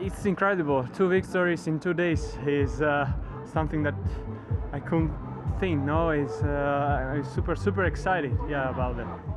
It's incredible. 2 victories in 2 days is something that I couldn't think. No, it's super excited. Yeah, about that.